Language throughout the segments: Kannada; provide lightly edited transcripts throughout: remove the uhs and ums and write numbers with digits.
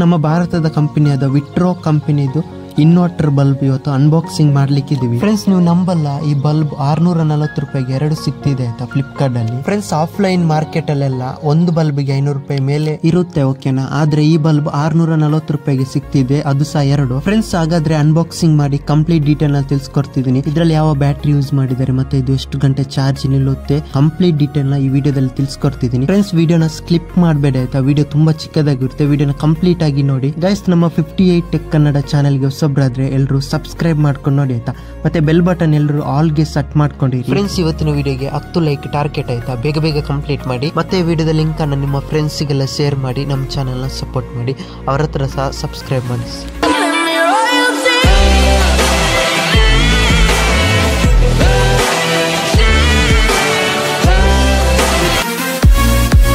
ನಮ್ಮ ಭಾರತದ ಕಂಪನಿಯಾದ ವಿಟ್ರೋ ಕಂಪನಿದು ಇನ್ವರ್ಟರ್ ಬಲ್ಬ್ ಇವತ್ತು ಅನ್ಬಾಕ್ಸಿಂಗ್ ಮಾಡ್ಲಿಕ್ಕಿದ್ದೀವಿ ಫ್ರೆಂಡ್ಸ್. ನೀವು ನಂಬಲ್ಲ, ಈ ಬಲ್ಬ್ 640 ರೂಪಾಯಿಗೆ 2 ಸಿಗ್ತಿದೆ ಆಯ್ತಾ ಫ್ಲಿಪ್ಕಾರ್ಟ್ ಅಲ್ಲಿ. ಫ್ರೆಂಡ್ಸ್ ಆಫ್ಲೈನ್ ಮಾರ್ಕೆಟ್ ಅಲ್ಲೆಲ್ಲ ಒಂದು ಬಲ್ಬ್ಗೆ 500 ರೂಪಾಯಿ ಮೇಲೆ ಇರುತ್ತೆ, ಓಕೆನಾ? ಆದ್ರೆ ಈ ಬಲ್ಬ್ 640 ರೂಪಾಯಿಗೆ ಸಿಗ್ತಿದೆ, ಅದು ಸಹ 2. ಫ್ರೆಂಡ್ಸ್ ಹಾಗಾದ್ರೆ ಅನ್ಬಾಕ್ಸಿಂಗ್ ಮಾಡಿ ಕಂಪ್ಲೀಟ್ ಡೀಟೇಲ್ ನ ತಿಳಿಸ್ಕೊಡ್ತಿದ್ದೀನಿ. ಇದ್ರಲ್ಲಿ ಯಾವ ಬ್ಯಾಟ್ರಿ ಯೂಸ್ ಮಾಡಿದ್ದಾರೆ ಮತ್ತೆ ಇದು ಎಷ್ಟು ಗಂಟೆ ಚಾರ್ಜ್ ನಿಲ್ಲುತ್ತೆ, ಕಂಪ್ಲೀಟ್ ಡೀಟೇಲ್ ನ ಈ ವಿಡಿಯೋದಲ್ಲಿ ತಿಳಿಸ್ಕೊಡ್ತಿದ್ದೀನಿ. ಫ್ರೆಂಡ್ಸ್ ವಿಡಿಯೋನ ಸ್ಕಿಪ್ ಮಾಡಬೇಡ ಆಯ್ತಾ, ವಿಡಿಯೋ ತುಂಬಾ ಚಿಕ್ಕದಾಗಿರುತ್ತೆ, ವಿಡಿಯೋನ ಕಂಪ್ಲೀಟ್ ಆಗಿ ನೋಡಿ. ಗೈಸ್, ನಮ್ಮ 58 ಟೆಕ್ ಕನ್ನಡ ಚಾನೆಲ್ಗೆ ಹೊಸಬ್ರಾದ್ರೆ ಎಲ್ಲರೂ ಸಬ್ಸ್ಕ್ರೈಬ್ ಮಾಡ್ಕೊಂಡು ನೋಡಿ ಆಯ್ತಾ, ಮತ್ತೆ ಬೆಲ್ ಬಟನ್ ಎಲ್ಲರೂ ಆಲ್ಗೆ ಸೆಟ್ ಮಾಡ್ಕೊಂಡಿರಿ. ಫ್ರೆಂಡ್ಸ್ ಇವತ್ತಿನ ವಿಡಿಯೋಗೆ 10 ಲೈಕ್ ಟಾರ್ಗೆಟ್ ಆಯ್ತಾ, ಬೇಗ ಬೇಗ ಕಂಪ್ಲೀಟ್ ಮಾಡಿ. ಮತ್ತೆ ವಿಡಿಯೋದ ಲಿಂಕ್ ಅನ್ನು ನಿಮ್ಮ ಫ್ರೆಂಡ್ಸಿಗೆಲ್ಲ ಶೇರ್ ಮಾಡಿ, ನಮ್ಮ ಚಾನೆಲ್ನ ಸಪೋರ್ಟ್ ಮಾಡಿ, ಅವರ ಹತ್ರ ಸಹ ಸಬ್ಸ್ಕ್ರೈಬ್ ಮಾಡಿ.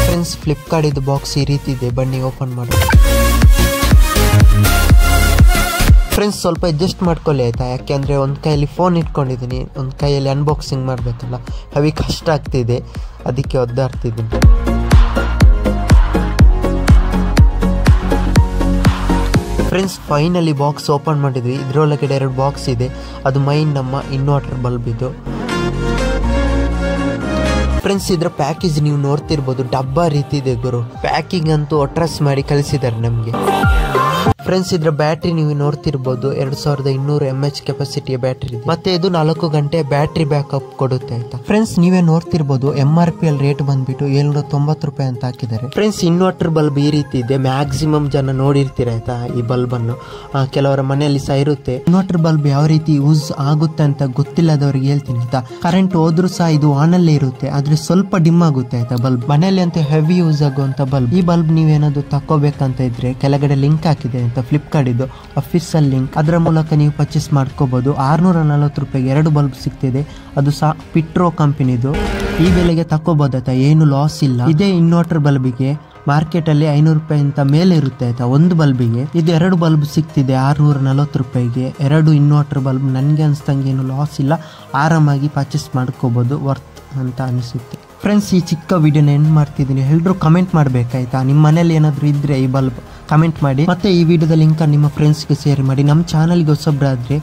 ಫ್ರೆಂಡ್ಸ್ ಫ್ಲಿಪ್ಕಾರ್ಟ್ ಇದು ಬಾಕ್ಸ್ ಈ ರೀತಿ ಇದೆ, ಬನ್ನಿ ಓಪನ್ ಮಾಡೋಣ. ಫ್ರೆಂಡ್ಸ್ ಸ್ವಲ್ಪ ಅಡ್ಜಸ್ಟ್ ಮಾಡ್ಕೊಳ್ಳಿ ಆಯ್ತಾ, ಯಾಕೆಂದರೆ ಒಂದು ಕೈಯಲ್ಲಿ ಫೋನ್ ಇಟ್ಕೊಂಡಿದ್ದೀನಿ, ಒಂದು ಕೈಯಲ್ಲಿ ಅನ್ಬಾಕ್ಸಿಂಗ್ ಮಾಡಬೇಕಲ್ಲ, ಹೆವಿ ಕಷ್ಟ ಆಗ್ತಿದೆ, ಅದಕ್ಕೆ ಒದ್ದಾಡ್ತಿದ್ದೀನಿ. ಫ್ರೆಂಡ್ಸ್ ಫೈನಲಿ ಬಾಕ್ಸ್ ಓಪನ್ ಮಾಡಿದ್ವಿ, ಇದರೊಳಗಡೆ 2 ಬಾಕ್ಸ್ ಇದೆ, ಅದು ಮೈನ್ ನಮ್ಮ ಇನ್ವರ್ಟರ್ ಬಲ್ಬ್ ಇದು. ಫ್ರೆಂಡ್ಸ್ ಇದರ ಪ್ಯಾಕೇಜ್ ನೀವು ನೋಡ್ತಿರ್ಬೋದು, ಡಬ್ಬ ರೀತಿ ಇದೆ ಗುರು, ಪ್ಯಾಕಿಂಗ್ ಅಂತೂ ಅಟ್ರಸ್ ಮಾಡಿ ಕಳಿಸಿದ್ದಾರೆ ನಮಗೆ. ಫ್ರೆಂಡ್ಸ್ ಇದರ ಬ್ಯಾಟ್ರಿ ನೀವು ನೋಡ್ತಿರ್ಬೋದು, 2200 mAh ಕೆಪಾಸಿಟಿಯ ಬ್ಯಾಟ್ರಿ ಇದೆ, ಮತ್ತೆ ಇದು 4 ಗಂಟೆ ಬ್ಯಾಟ್ರಿ ಬ್ಯಾಕಪ್ ಕೊಡುತ್ತೆ ಆಯ್ತಾ. ಫ್ರೆಂಡ್ಸ್ ನೀವೇ ನೋಡ್ತಿರ್ಬೋದು, MRPL ರೇಟ್ ಬಂದ್ಬಿಟ್ಟು 790 ರೂಪಾಯಿ ಅಂತ ಹಾಕಿದ್ದಾರೆ. ಫ್ರೆಂಡ್ಸ್ ಇನ್ವರ್ಟರ್ ಬಲ್ಬ್ ಈ ರೀತಿ ಇದೆ, ಮ್ಯಾಕ್ಸಿಮಮ್ ಜನ ನೋಡಿರ್ತೀರ ಆಯ್ತಾ ಈ ಬಲ್ಬ್ ಅನ್ನು, ಕೆಲವರ ಮನೆಯಲ್ಲಿ ಸಹ ಇರುತ್ತೆ. ಇನ್ವರ್ಟರ್ ಬಲ್ಬ್ ಯಾವ ರೀತಿ ಯೂಸ್ ಆಗುತ್ತೆ ಅಂತ ಗೊತ್ತಿಲ್ಲದವ್ರಿಗೆ ಹೇಳ್ತೀನಿ ಆಯ್ತಾ, ಕರೆಂಟ್ ಹೋದ್ರೂ ಸಹ ಇದು ಆನ್ ಅಲ್ಲೇ ಇರುತ್ತೆ, ಆದ್ರೆ ಸ್ವಲ್ಪ ಡಿಮ್ ಆಗುತ್ತೆ ಆಯ್ತಾ ಬಲ್ಬ್. ಮನೆಯಲ್ಲಿ ಅಂತ ಹೆವಿ ಯೂಸ್ ಆಗುವಂತ ಬಲ್ಬ್ ಈ ಬಲ್ಬ್. ನೀವೇನಾದ್ರು ತಕ್ಕೋಬೇಕಂತ ಇದ್ರೆ ಕೆಳಗಡೆ ಲಿಂಕ್ ಹಾಕಿದೆ ಫ್ಲಿಪ್ಕಾರ್ಟ್ ಇದು ಅಫಿಷಿಯಲ್ ಲಿಂಕ್, ಅದರ ಮೂಲಕ ನೀವು ಪರ್ಚೇಸ್ ಮಾಡ್ಕೋಬಹುದು. 640 ರೂಪಾಯಿಗೆ 2 ಬಲ್ಬ್ ಸಿಗ್ತಿದೆ, ಅದು ಸಹ ವಿಟ್ರೋ ಕಂಪನಿದು. ಈ ಬೆಲೆಗೆ ತಕ್ಕೋಬಹುದಾಯ್ತಾ, ಏನು ಲಾಸ್ ಇಲ್ಲ. ಇದೇ ಇನ್ವರ್ಟರ್ ಬಲ್ಬಿಗೆ ಮಾರ್ಕೆಟ್ ಅಲ್ಲಿ 500 ರೂಪಾಯಿ ಇಂತ ಮೇಲೆ ಇರುತ್ತೆ ಆಯ್ತಾ ಒಂದು ಬಲ್ಬಿಗೆ. ಇದು 2 ಬಲ್ಬ್ ಸಿಗ್ತಿದೆ 640 ರೂಪಾಯಿಗೆ, 2 ಇನ್ವರ್ಟರ್ ಬಲ್ಬ್. ನನಗೆ ಅನ್ಸ್ತಂಗೆ ಏನು ಲಾಸ್ ಇಲ್ಲ, ಆರಾಮಾಗಿ ಪರ್ಚೇಸ್ ಮಾಡ್ಕೋಬಹುದು, ವರ್ತ್ ಅಂತ ಅನಿಸುತ್ತೆ. ಫ್ರೆಂಡ್ಸ್ ಈ ಚಿಕ್ಕ ವಿಡಿಯೋನ ಎಂಡ್ ಮಾಡ್ತಿದ್ದೀನಿ, ಎಲ್ಲರೂ ಕಮೆಂಟ್ ಮಾಡಬೇಕಾಯ್ತಾ, ನಿಮ್ಮ ಮನೇಲಿ ಏನಾದರೂ ಇದ್ರೆ ಈ ಬಲ್ಬ್ ಕಮೆಂಟ್ ಮಾಡಿ. ಮತ್ತೆ ಈ ವಿಡಿಯೋದ ಲಿಂಕ್ ನಿಮ್ಮ ಫ್ರೆಂಡ್ಸ್ಗೆ ಶೇರ್ ಮಾಡಿ. ನಮ್ಮ ಚಾನಲ್ಗೆ ಹೊಸಬ್ರಾದರೆ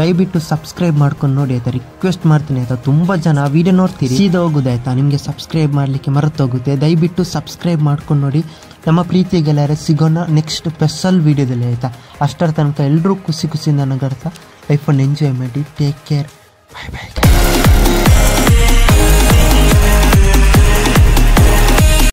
ದಯವಿಟ್ಟು ಸಬ್ಸ್ಕ್ರೈಬ್ ಮಾಡ್ಕೊಂಡು ನೋಡಿ ಆಯ್ತಾ, ರಿಕ್ವೆಸ್ಟ್ ಮಾಡ್ತೀನಿ ಆಯ್ತಾ. ತುಂಬ ಜನ ವಿಡಿಯೋ ನೋಡ್ತೀರಿ, ಸೀದಾ ಹೋಗೋದಾಯ್ತಾ, ನಿಮಗೆ ಸಬ್ಸ್ಕ್ರೈಬ್ ಮಾಡಲಿಕ್ಕೆ ಮರೆತೋಗುತ್ತೆ. ದಯವಿಟ್ಟು ಸಬ್ಸ್ಕ್ರೈಬ್ ಮಾಡ್ಕೊಂಡು ನೋಡಿ. ನಮ್ಮ ಪ್ರೀತಿಗೆಲ್ಲರೂ ಸಿಗೋಣ ನೆಕ್ಸ್ಟ್ ಸ್ಪೆಷಲ್ ವಿಡಿಯೋದಲ್ಲಿ ಆಯಿತಾ. ಅಷ್ಟರ ತನಕ ಎಲ್ಲರೂ ಖುಷಿ ಖುಷಿಯಿಂದ ನಗಾಡ್ತಾ ಲೈಫನ್ನು ಎಂಜಾಯ್ ಮಾಡಿ. ಟೇಕ್ ಕೇರ್, ಬಾಯ್ ಬಾಯ್.